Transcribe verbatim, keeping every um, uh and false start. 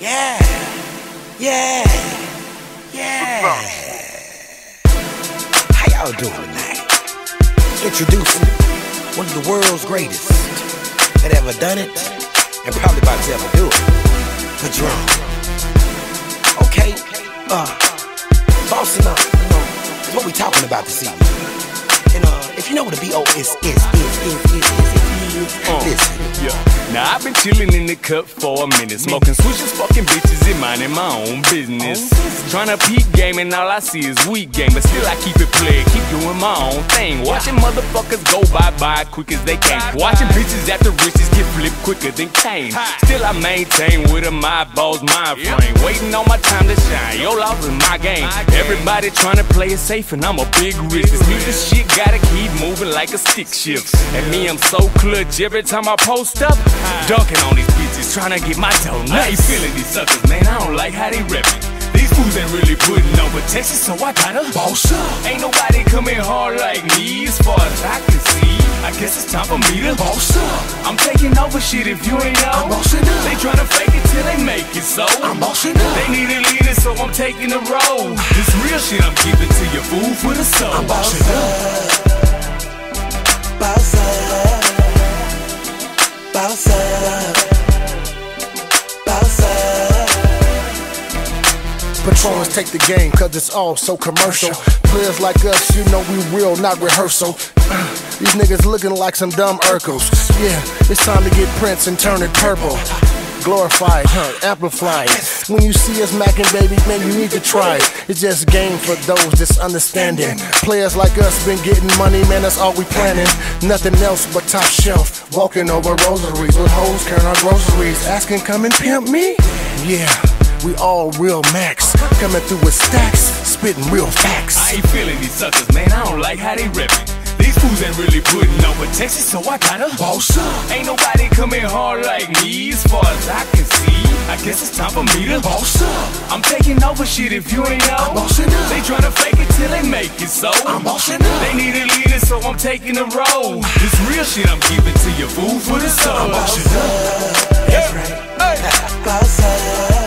Yeah, yeah, yeah. How y'all doing tonight? Introducing one of the world's greatest that ever done it and probably about to ever do it. The drum. Okay? Uh, bossing up, you know, is what we talking about this evening. And uh, if you know what a B O S is, is, is, is, is, is. Uh, yeah. Now I've been chilling in the cup for a minute, smoking swooshes, fucking bitches, and minding my own business. Trying to peep game and all I see is weak game, but still I keep it played, keep doing my own thing. Watching motherfuckers go bye-bye quick as they can. Watching bitches after riches get flipped quicker than Kane. Still I maintain with a my balls, my frame, waiting on my time to shine. Yo, loss is my game. Everybody trying to play it safe and I'm a big risk. This music shit gotta keep moving like a stick shift. And me, I'm so clutch. Every time I post up, dunking on these bitches, trying to get my toe nuts. I ain't feeling these suckers, man, I don't like how they reppin'. These fools ain't really putting on protection, so I gotta boss up. Ain't nobody coming hard like me, as far as I can see. I guess it's time for me to boss up. I'm taking over shit if you ain't know. I'm bossing up. They tryna fake it till they make it, so I'm bossing up. They need a leader, so I'm taking the road. This real shit I'm keeping to your food for the soul. I'm bossing up. Boss up. Boss up, boss up. Patrons take the game cause it's all so commercial. Players like us, you know we will not rehearsal. These niggas looking like some dumb Urkels. Yeah, it's time to get Prince and turn it purple. Glorify it, huh? Amplify it. When you see us macking, baby, man, you need to try it. It's just game for those that's understanding. Players like us been getting money, man, that's all we planning. Nothing else but top shelf. Walking over rosaries with hoes carrying our groceries. Asking, come and pimp me? Yeah, we all real max. Coming through with stacks, spitting real facts. I ain't feeling these suckers, man, I don't like how they reppin'. These fools ain't really putting on protection, so I gotta boss up. Ain't nobody coming hard like me, as far as I can see. I guess it's time for me to boss up. I'm taking over shit if you ain't know. I'm bossing up. They tryna fake it till they make it, so I'm bossing up. They need a leader, so I'm taking the road. This real shit I'm giving to your food for the soul. I'm bossing up. That's right. Boss up.